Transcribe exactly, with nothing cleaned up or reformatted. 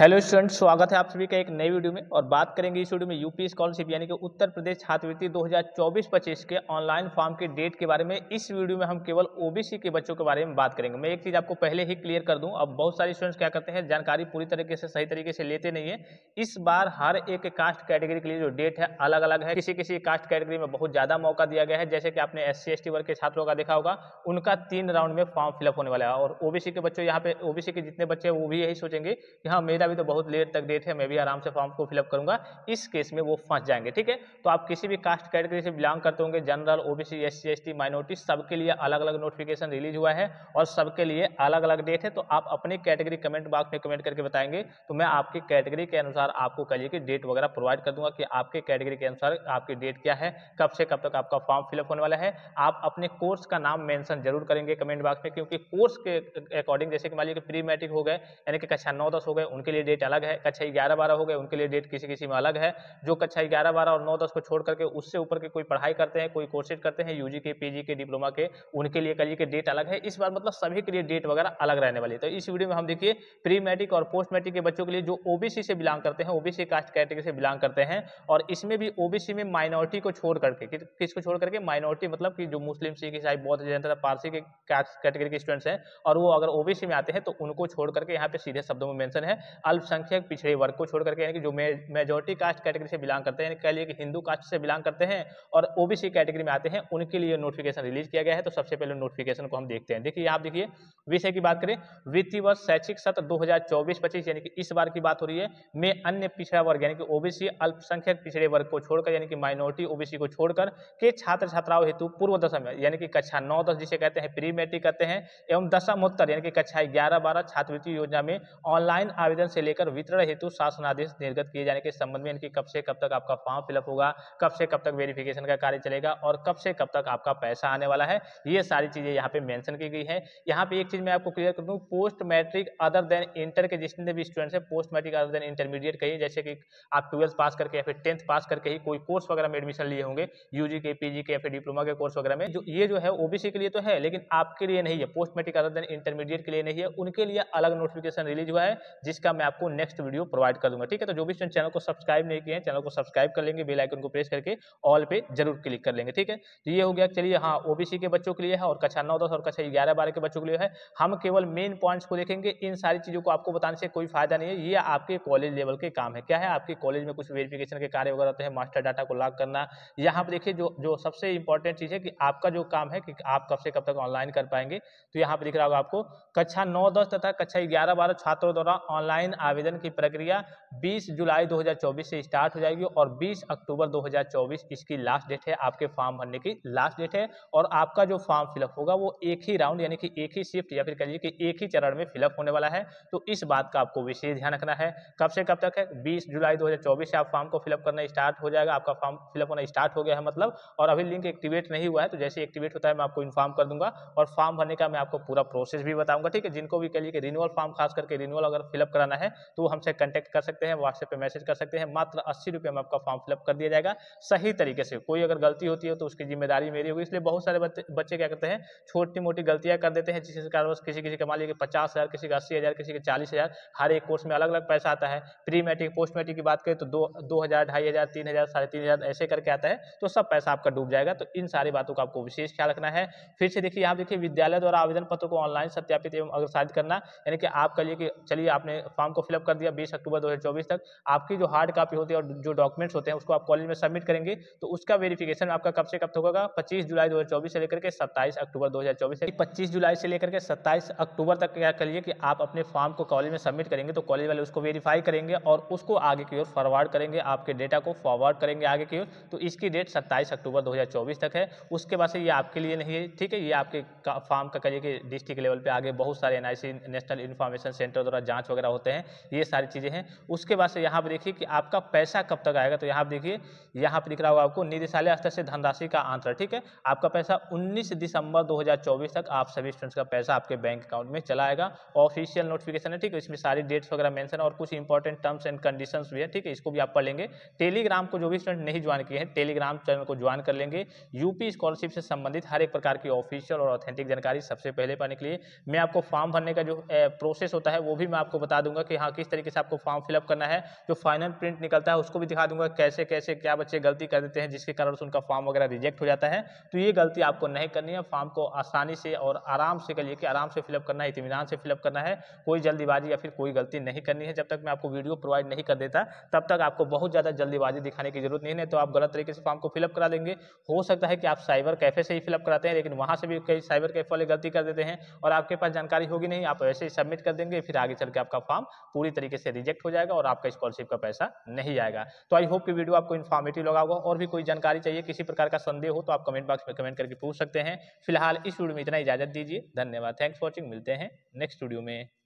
Hello student, स्वागत है आप सभी का एक नई वीडियो में। और बात करेंगे इस वीडियो में यूपी स्कॉलरशिप यानी कि उत्तर प्रदेश छात्रवृत्ति दो हज़ार चौबीस पच्चीस के ऑनलाइन फॉर्म की डेट के बारे में। इस वीडियो में हम केवल ओबीसी के बच्चों के बारे में बात करेंगे। मैं एक चीज़ आपको पहले ही क्लियर कर दूं, अब बहुत सारे स्टूडेंट्स क्या करते हैं, जानकारी पूरी तरीके से सही तरीके से लेते नहीं है। इस बार हर एक कास्ट कैटेगरी के लिए जो डेट है अलग अलग है। किसी किसी कास्ट कैटेगरी में बहुत ज़्यादा मौका दिया गया है, जैसे कि आपने एस सी एस टी वर्ग के छात्रों का देखा होगा, उनका तीन राउंड में फॉर्म फिलअप होने वाला है। और ओबीसी के बच्चों, यहाँ पे ओबीसी के जितने बच्चे हैं वो भी यही सोचेंगे कि हाँ मेरा भी तो बहुत लेट तक डेट है, मैं भी आराम से फॉर्म को फिलअप करूंगा। इस केस में वो फंस जाएंगे, ठीक है। तो आप किसी भी कास्ट कैटेगरी से बिलोंग करते होंगे, general, OBC, SC, ST, minority, सबके लिए अलग अलग नोटिफिकेशन रिलीज हुआ है और सबके लिए अलग अलग डेट है। तो आप अपनी कैटेगरी कमेंट बॉक्स में कमेंट करके बताएंगे, तो मैं आपकी कैटेगरी के अनुसार आपको कहिए कि डेट वगैरह प्रोवाइड कर दूंगा कि आपके कैटेगरी के अनुसार आपकी डेट क्या है, कब से कब तक आपका फॉर्म फिलअप होने वाला है। आप अपने कोर्स का नाम मेंशन जरूर करेंगे कमेंट बॉक्स में, क्योंकि कोर्स के अकॉर्डिंग, जैसे कि मान लीजिए प्री मैट्रिक हो गए यानी कि कक्षा नौ दस हो गए उनके लिए डेट अलग है, कक्षा ग्यारह बारह हो गए उनके लिए डेट किसी किसी में अलग है। जो कक्षा ग्यारह बारह और नौ दस को छोड़ करके उससे ऊपर के कोई पढ़ाई करते हैं, कोई कोर्सेज करते हैं, यूजी के, पीजी के, डिप्लोमा के, उनके लिए कल के डेट अलग है। इस बार मतलब सभी के लिए डेट वगैरह अलग रहने वाली है। तो इस वीडियो में हम देखिए प्री मैट्रिक और पोस्ट मैट्रिक के बच्चों के लिए जो ओबीसी से बिलोंग करते हैं, ओबीसी कास्ट कैटेगरी से बिलोंग करते हैं, और इसमें भी ओबीसी में माइनॉरिटी को छोड़ करके, किसको छोड़ करके, माइनॉरिटी मतलब कि जो मुस्लिम, सिख, ईसाई, बौद्ध, जैन तथा पारसी के कास्ट कैटेगरी के स्टूडेंट्स हैं और वो अगर ओबीसी में आते हैं तो उनको छोड़ करके यहाँ पे सीधे शब्दों में मेंशन है अल्पसंख्यक पिछड़े वर्ग को छोड़ करके, यानी कि जो मेजॉरिटी कास्ट कैटेगरी से बिलोंग करते हैं, यानी कह लिए कि हिंदू कास्ट से बिलोंग करते हैं और ओबीसी कैटेगरी में आते हैं, उनके लिए नोटिफिकेशन रिलीज किया गया है। तो सबसे पहले नोटिफिकेशन को हम देखते हैं। देखिए आप देखिए, विषय की बात करें, वित्तीय वर्ष शैक्षिक सत्र दो हज़ार चौबीस पच्चीस यानी कि इस बार की बात हो रही है, में अन्य पिछड़ा वर्ग यानी कि ओबीसी, अल्पसंख्यक पिछड़े वर्ग को छोड़कर यानी कि माइनॉरिटी ओबीसी को छोड़कर के छात्र छात्राओं हेतु पूर्व दशम यानी कि कक्षा नौ दस जिसे कहते हैं प्री मैट्रिक कहते हैं, एवं दशमोत्तर यानी कि कक्षा ग्यारह बारह छात्रवृत्ति योजना में ऑनलाइन आवेदन से लेकर वितरण हेतु शासनादेश निर्गत किए जाने के संबंध में, यानी कब से कब तक आपका फॉर्म फिलअप होगा, कब से कब तक वेरिफिकेशन का कार्य चलेगा और कब से कब तक आपका पैसा आने वाला है, ये सारी चीजें यहाँ पे मेंशन की गई है। यहाँ पे एक चीज मैं आपको क्लियर कर दूं, post matric other than inter के जितने भी स्टूडेंट्स हैं, post matric other than intermediate कहिए, जैसे कि आप ट्वेल्थ पास करके या फिर टेंथ पास करके ही कोई कोर्स वगैरह में एडमिशन लिए होंगे, यूजी के, पीजी के या फिर डिप्लोमा के कोर्स वगैरह में, जो ये जो है ओबीसी के लिए तो है लेकिन आपके लिए नहीं है, post matric other than intermediate के लिए नहीं है, उनके लिए अलग नोटिफिकेशन रिलीज हुआ है जिसका मैं आपको नेक्स्ट वीडियो प्रोवाइड कर दूंगा, ठीक है। तो जो भी स्टूडेंट चैनल को सब्सक्राइब नहीं किए हैं, चैनल को सब्सक्राइब कर लेंगे, बेल आइकन को प्रेस करके ऑल पे जरूर क्लिक कर लेंगे, ठीक है। तो ये हो गया, चलिए हाँ ओबीसी के बच्चों के लिए है और कक्षा नौ दस और कक्षा ग्यारह बारह के बच्चों के लिए है। हम केवल मेन पॉइंट्स को देखेंगे, इन सारी चीज़ों को आपको बताने से कोई फायदा नहीं है, ये आपके कॉलेज लेवल के काम है। क्या है, आपके कॉलेज में कुछ वेरिफिकेशन के कार्य वगैरह होते हैं, मास्टर डाटा को लॉक करना। यहाँ पर देखिए जो जो सबसे इंपॉर्टेंट चीज़ है कि आपका जो काम है कि आप कब से कब तक ऑनलाइन कर पाएंगे। तो यहाँ पर दिख रहा होगा आपको, कक्षा नौ दस तथा कक्षा ग्यारह बारह छात्रों द्वारा ऑनलाइन आवेदन की प्रक्रिया बीस जुलाई दो हज़ार चौबीस से स्टार्ट हो जाएगी और बीस अक्टूबर दो हज़ार चौबीस इसकी लास्ट डेट है, आपके फॉर्म भरने की लास्ट डेट है। और आपका जो फॉर्म फिलअप होगा वो एक ही राउंड यानी कि एक ही शिफ्ट या फिर कहिए कि एक ही चरण में फिलअप होने वाला है। तो इस बात का आपको विशेष ध्यान रखना है। कब से कब तक है, बीस जुलाई दो हज़ार चौबीस से आप फॉर्म को फिलअप करना स्टार्ट हो जाएगा, आपका फॉर्म फिलअप होना स्टार्ट हो गया है मतलब, और अभी लिंक एक्टिवेट नहीं हुआ है। तो जैसे एक्टिवेट होता है मैं आपको इन्फॉर्म कर दूंगा और फॉर्म भरने का मैं आपको पूरा प्रोसेस भी बताऊंगा, ठीक है। जिनको भी कहिए कि रिन्यूअल फॉर्म खास करके रिन्यूअल अगर फिलअप कराना है तो हमसे कॉन्टैक्ट कर सकते हैं, व्हाट्सएप पे मैसेज कर सकते हैं। मात्र अस्सी रुपये में आपका फॉर्म फिलअप कर दिया जाएगा सही तरीके से। कोई अगर गलती होती है तो उसकी जिम्मेदारी मेरी होगी, इसलिए बहुत सारे बच्चे क्या करते हैं, छोटी मोटी गलतियां कर देते हैं जिसके कारण किसी किसी का मान लीजिए पचास हज़ार किसी का अस्सी हज़ार किसी के चालीस हज़ार हर एक कोर्स में अलग अलग पैसा आता है। प्री मैट्रिक पोस्ट मैट्रिक की बात करें तो दो दो हज़ार ढाई हज़ार तीन हज़ार साढ़े तीन हज़ार ऐसे करके आता है, तो सब पैसा आपका डूब जाएगा। तो इन सारी बातों का आपको विशेष ख्याल रखना है। फिर से देखिए यहाँ देखिए, विद्यालय द्वारा आवेदन पत्र को ऑनलाइन सत्यापित एवं अग्रसारित करना, यानी कि आप कहिए कि चलिए आपने फॉर्म को फिलअप कर दिया बीस अक्टूबर दो हज़ार चौबीस तक, आपकी जो हार्ड कॉपी होती है और जो डॉक्यूमेंट्स होते हैं उसको आप कॉलेज में सबमिट करेंगे। तो उसका वेरिफिकेशन आपका कब से कब तक होगा, पच्चीस जुलाई दो हज़ार चौबीस से लेकर के सत्ताईस अक्टूबर दो हज़ार चौबीस तक। पच्चीस जुलाई से लेकर के सत्ताईस अक्टूबर तक क्या करिए कि आप अपने फॉर्म को कॉलेज में सबमिट करेंगे, तो कॉलेज वाले उसको वेरीफाई करेंगे और उसको आगे की ओर फॉरवर्ड करेंगे, आपके डेटा को फॉरवर्ड करेंगे आगे की ओर। तो इसकी डेट सत्ताईस अक्टूबर दो हज़ार चौबीस तक है। उसके बाद से ये आपके लिए नहीं है, ठीक है। ये आपके फॉर्म का करिए कि डिस्ट्रिक्ट लेवल पर आगे बहुत सारे N I C National Information Centre द्वारा जाँच वगैरह होते हैं, ये सारी चीज़ें हैं। उसके बाद से यहाँ पर देखिए कि आपका पैसा कब तक आएगा, तो यहाँ पर देखिए यहाँ पर दिख रहा होगा आपको निदेशालय स्तर से धनराशि का अंतर, ठीक है। आपका पैसा उन्नीस दिसंबर दो हज़ार चौबीस तक आप सभी स्टूडेंट्स का पैसा आपके बैंक अकाउंट में चला आएगा। ऑफिशियल नोटिफिकेशन है, ठीक है। इसमें सारी डेट्स वगैरह मेंशन है और कुछ इंपॉर्टेंट टर्म्स एंड कंडीशंस भी है, ठीक है। इसको भी आप पढ़ लेंगे। टेलीग्राम को जो भी स्टूडेंट नहीं ज्वाइन किए हैं, टेलीग्राम चैनल को ज्वाइन कर लेंगे। यूपी स्कॉलरशिप से संबंधित हर एक प्रकार की ऑफिशियल और ऑथेंटिक जानकारी सबसे पहले पाने के लिए मैं आपको फॉर्म भरने का जो प्रोसेस होता है वो भी मैं आपको बता दूंगा कि हाँ किस तरीके से आपको फॉर्म फिलअप करना है, जो फाइनल प्रिंट निकलता है उसको भी दिखा दूंगा कैसे कैसे क्या बच्चे गलती कर देते हैं जिसके कारण उनका फॉर्म वगैरह रिजेक्ट हो जाता है। तो ये गलती आपको नहीं करनी है, फॉर्म को आसानी से और आराम से करिए कि आराम से फिलअप करना है, इत्मीनान से फिलअप करना है, कोई जल्दीबाजी या फिर कोई गलती नहीं करनी है। जब तक मैं आपको वीडियो प्रोवाइड नहीं कर देता तब तक आपको बहुत ज़्यादा जल्दीबाजी दिखाने की जरूरत नहीं है, तो आप गलत तरीके से फॉर्म को फिलअप करा देंगे। हो सकता है कि आप साइबर कैफे से ही फिलअप कराते हैं लेकिन वहाँ से भी कई साइबर कैफे वाले गलती कर देते हैं और आपके पास जानकारी होगी नहीं, आप वैसे ही सबमिट कर देंगे, फिर आगे चल के आपका फॉर्म पूरी तरीके से रिजेक्ट हो जाएगा और आपका स्कॉलरशिप का पैसा नहीं आएगा। तो आई होप कि वीडियो आपको इन्फॉर्मेटिव लगा होगा। और भी कोई जानकारी चाहिए, किसी प्रकार का संदेह हो तो आप कमेंट बॉक्स में कमेंट करके पूछ सकते हैं। फिलहाल इस वीडियो में इतना, इजाजत दीजिए, धन्यवाद, थैंक्स फॉर वॉचिंग, मिलते हैं नेक्स्ट वीडियो में।